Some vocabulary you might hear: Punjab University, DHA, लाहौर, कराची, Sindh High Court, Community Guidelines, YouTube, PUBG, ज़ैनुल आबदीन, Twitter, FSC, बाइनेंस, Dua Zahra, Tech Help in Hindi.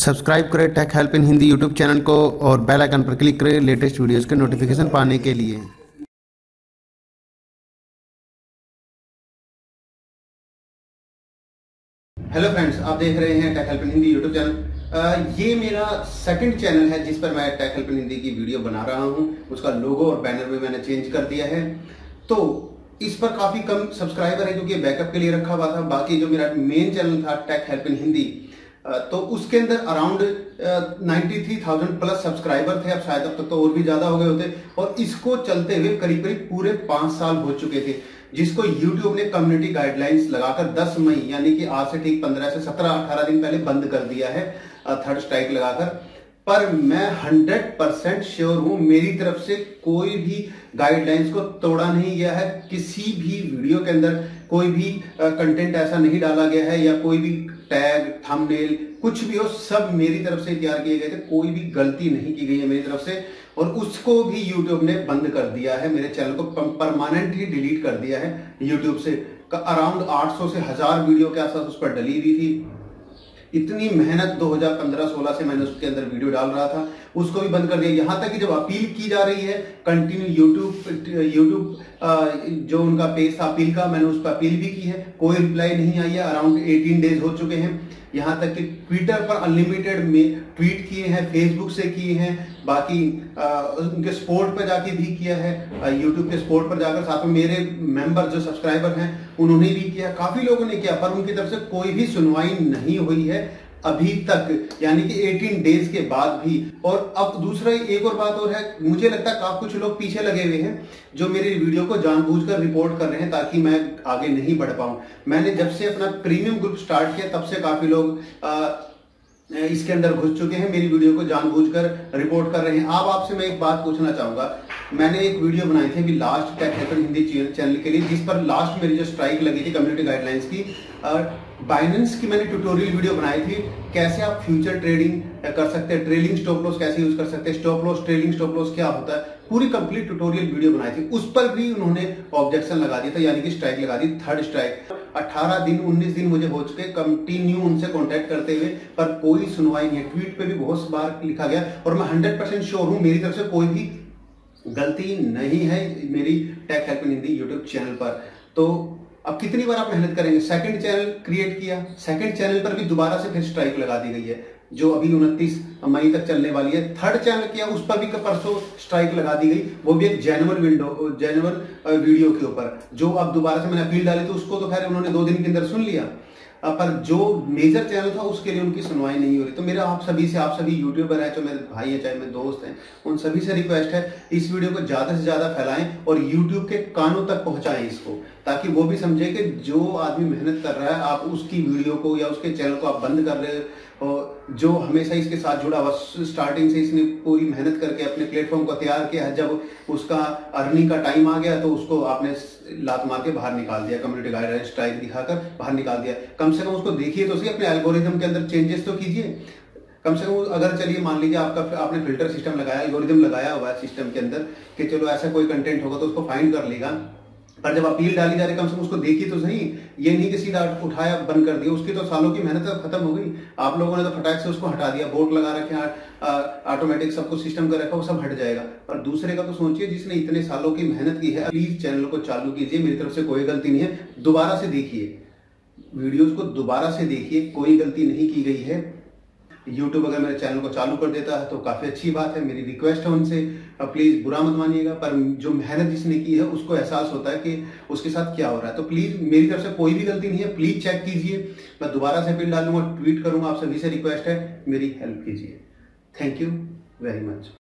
Subscribe करें tech help in Hindi YouTube channel को और बेल आइकन पर क्लिक करें लेटेस्ट वीडियोस के नोटिफिकेशन पाने के लिए। हेलो फ्रेंड्स, आप देख रहे हैं tech help in Hindi YouTube channel. ये मेरा सेकंड चैनल है जिस पर मैं टेक हेल्प इन हिंदी की वीडियो बना रहा हूँ। उसका लोगो और बैनर भी मैंने चेंज कर दिया है। तो इस पर काफ़ी कम सब्सक्राइबर है क्योंकि बैकअप के लिए रखा हुआ था। बाकी जो मेरा मेन चैनल था टेक हेल्प इन हिंदी, तो उसके अंदर अराउंड 93,000 प्लस सब्सक्राइबर थे। अब शायद अब तक तो और भी ज़्यादा हो गए होते। और इसको चलते हुए करीब करीब पूरे 5 साल हो चुके थे, जिसको YouTube ने कम्युनिटी गाइडलाइंस लगाकर 10 मई यानी कि आज से ठीक 15 से 17-18 दिन पहले बंद कर दिया है, थर्ड स्ट्राइक लगाकर। पर मैं 100% श्योर हूं मेरी तरफ से कोई भी गाइडलाइंस को तोड़ा नहीं गया है। किसी भी वीडियो के अंदर कोई भी कंटेंट ऐसा नहीं डाला गया है या कोई भी टैग थंबनेल कुछ भी हो, सब मेरी तरफ से तैयार किए गए थे। कोई भी गलती नहीं की गई है मेरी तरफ से। और उसको भी YouTube ने बंद कर दिया है, मेरे चैनल को परमानेंटली डिलीट कर दिया है YouTube से। अराउंड 800 से 1000 वीडियो के आसपास उस पर डली हुई थी। इतनी मेहनत 2015-16 से मैंने उसके अंदर वीडियो डाल रहा था, उसको भी बंद कर दिया। यहाँ तक कि जब अपील की जा रही है कंटिन्यू यूट्यूब जो उनका पेज था अपील का, मैंने उस पर अपील भी की है, कोई रिप्लाई नहीं आई है। अराउंड 18 डेज हो चुके हैं। यहाँ तक कि ट्विटर पर अनलिमिटेड में ट्वीट किए हैं, फेसबुक से किए हैं, बाकी उनके सपोर्ट पर जाके भी किया है, यूट्यूब के सपोर्ट पर जाकर। साथ में मेरे मेंबर जो सब्सक्राइबर हैं उन्होंने भी किया, काफ़ी लोगों ने किया, पर उनकी तरफ से कोई भी सुनवाई नहीं हुई है अभी तक, यानी कि 18 डेज के बाद भी। और अब दूसरा एक और बात और है, मुझे लगता है काफ़ी कुछ लोग पीछे लगे हुए हैं जो मेरी वीडियो को जानबूझकर रिपोर्ट कर रहे हैं ताकि मैं आगे नहीं बढ़ पाऊं। मैंने जब से अपना प्रीमियम ग्रुप स्टार्ट किया तब से काफ़ी लोग इसके अंदर घुस चुके हैं, मेरी वीडियो को जानबूझकर रिपोर्ट कर रहे हैं। अब आपसे मैं एक बात पूछना चाहूँगा। मैंने एक वीडियो बनाई थी अभी last tech help in Hindi channel के लिए, जिस पर लास्ट मेरी जो स्ट्राइक लगी थी कम्युनिटी गाइडलाइंस की, बाइनेंस की मैंने ट्यूटोरियल वीडियो बनाई थी, कैसे आप फ्यूचर ट्रेडिंग कर सकते हैं, ट्रेलिंग स्टॉप लॉस कैसे यूज कर सकते हैं, stop loss trailing stop loss क्या होता है, पूरी कंप्लीट ट्यूटोरियल वीडियो बनाई थी। उस पर भी उन्होंने ऑब्जेक्शन लगा दिया था, यानी कि स्ट्राइक लगा दी, थर्ड स्ट्राइक। 18 दिन 19 दिन मुझे हो चुके कंटिन्यू उनसे कांटेक्ट करते हुए, पर कोई सुनवाई नहीं है। ट्वीट पे भी बहुत बार लिखा गया और मैं 100% श्योर हूँ मेरी तरफ से कोई भी गलती नहीं है मेरी tech help in Hindi YouTube channel पर। तो अब कितनी बार आप मेहनत करेंगे। सेकंड चैनल क्रिएट किया, सेकंड चैनल पर भी दोबारा से फिर स्ट्राइक लगा दी गई है जो अभी 29 मई तक चलने वाली है। थर्ड चैनल किया, उस पर भी परसों स्ट्राइक लगा दी गई, वो भी एक जेन्युइन वीडियो के ऊपर, जो अब दोबारा से मैंने अपील डाली तो उसको तो खैर उन्होंने 2 दिन के अंदर सुन लिया, पर जो मेजर चैनल था उसके लिए उनकी सुनवाई नहीं हो रही। तो मेरा आप सभी यूट्यूबर हैं, चाहे मेरे भाई हैं, चाहे मेरे दोस्त हैं, उन सभी से रिक्वेस्ट है इस वीडियो को ज़्यादा से ज़्यादा फैलाएं और यूट्यूब के कानों तक पहुंचाएं इसको, ताकि वो भी समझे कि जो आदमी मेहनत कर रहा है आप उसकी वीडियो को या उसके चैनल को आप बंद कर रहे हो। जो हमेशा इसके साथ जुड़ा हुआ, स्टार्टिंग से इसने पूरी मेहनत करके अपने प्लेटफॉर्म को तैयार किया है, जब उसका अर्निंग का टाइम आ गया तो उसको आपने लात मार के बाहर निकाल दिया, कम्युनिटी गाइडलाइन स्ट्राइक दिखाकर बाहर निकाल दिया। कम से कम उसको देखिए तो सही, अपने एल्गोरिथम के अंदर चेंजेस तो कीजिए कम से कम। अगर चलिए मान लीजिए आपने फिल्टर सिस्टम लगाया, एल्गोरिथम लगाया हुआ है सिस्टम के अंदर कि चलो ऐसा कोई कंटेंट होगा तो उसको फाइंड कर लेगा, पर जब अपील डाली जा रही कम से कम उसको देखिए तो सही। ये नहीं कि सीधा उठाया बंद कर दिया, उसकी तो सालों की मेहनत तो खत्म हो गई। आप लोगों ने तो फटाक से उसको हटा दिया, बोर्ड लगा रखे, ऑटोमेटिक सब कुछ सिस्टम कर रखा, वो सब हट जाएगा। पर दूसरे का तो सोचिए जिसने इतने सालों की मेहनत की है। प्लीज चैनल को चालू कीजिए, मेरी तरफ से कोई गलती नहीं है। दोबारा से देखिए वीडियोज को, दोबारा से देखिए, कोई गलती नहीं की गई है। YouTube अगर मेरे चैनल को चालू कर देता है तो काफ़ी अच्छी बात है। मेरी रिक्वेस्ट है उनसे, प्लीज़ बुरा मत मानिएगा, पर जो मेहनत जिसने की है उसको एहसास होता है कि उसके साथ क्या हो रहा है। तो प्लीज़ मेरी तरफ से कोई भी गलती नहीं है, प्लीज़ चेक कीजिए। मैं दोबारा से फिर डालूंगा, ट्वीट करूँगा। आप सभी से रिक्वेस्ट है मेरी हेल्प कीजिए। Thank you very much.